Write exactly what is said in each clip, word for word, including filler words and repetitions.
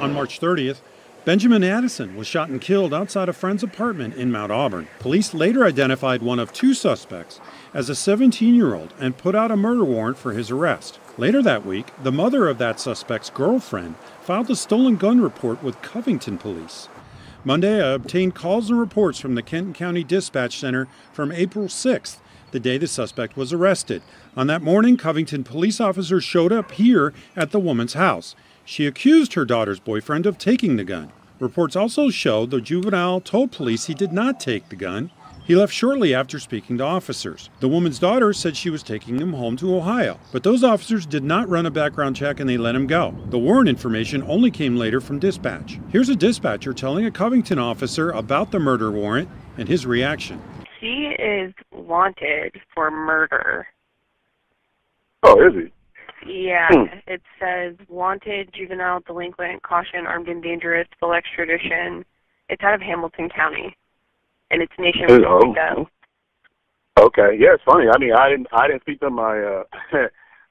On March thirtieth, Benjamin Addison was shot and killed outside a friend's apartment in Mount Auburn. Police later identified one of two suspects as a seventeen-year-old and put out a murder warrant for his arrest. Later that week, the mother of that suspect's girlfriend filed a stolen gun report with Covington Police. Monday, I obtained calls and reports from the Kenton County Dispatch Center from April sixth, the day the suspect was arrested. On that morning, Covington police officers showed up here at the woman's house. She accused her daughter's boyfriend of taking the gun. Reports also show the juvenile told police he did not take the gun. He left shortly after speaking to officers. The woman's daughter said she was taking him home to Ohio, but those officers did not run a background check and they let him go. The warrant information only came later from dispatch. Here's a dispatcher telling a Covington officer about the murder warrant and his reaction. She is wanted for murder. Oh, is he? Yeah, mm. It says wanted, juvenile, delinquent, caution, armed and dangerous, full extradition. It's out of Hamilton County, and it's nationwide. Oh. Okay, yeah, it's funny. I mean, I didn't, I didn't speak to my uh,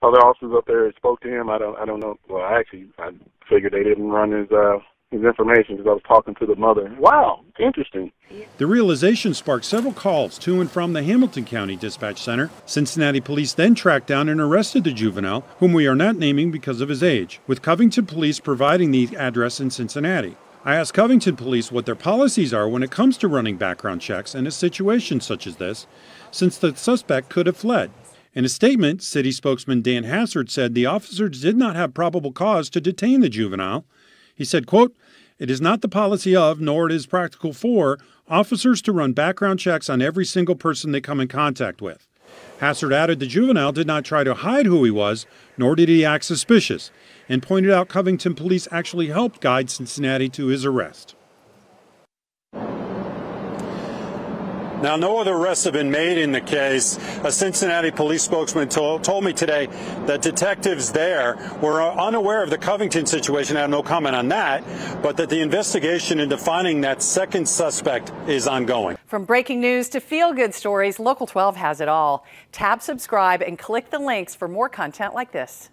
other officers up there. That spoke to him. I don't, I don't know. Well, I actually, I figured they didn't run his. Uh, His information because I was talking to the mother. Wow, interesting. The realization sparked several calls to and from the Hamilton County Dispatch Center. Cincinnati police then tracked down and arrested the juvenile, whom we are not naming because of his age, with Covington police providing the address in Cincinnati. I asked Covington police what their policies are when it comes to running background checks in a situation such as this, since the suspect could have fled. In a statement, city spokesman Dan Hassard said the officers did not have probable cause to detain the juvenile. He said, quote, "It is not the policy of, nor it is practical for, officers to run background checks on every single person they come in contact with." Hassard added the juvenile did not try to hide who he was, nor did he act suspicious, and pointed out Covington police actually helped guide Cincinnati to his arrest. Now, no other arrests have been made in the case. A Cincinnati police spokesman told me today that detectives there were unaware of the Covington situation. I have no comment on that, but that the investigation into finding that second suspect is ongoing. From breaking news to feel-good stories, Local twelve has it all. Tab subscribe and click the links for more content like this.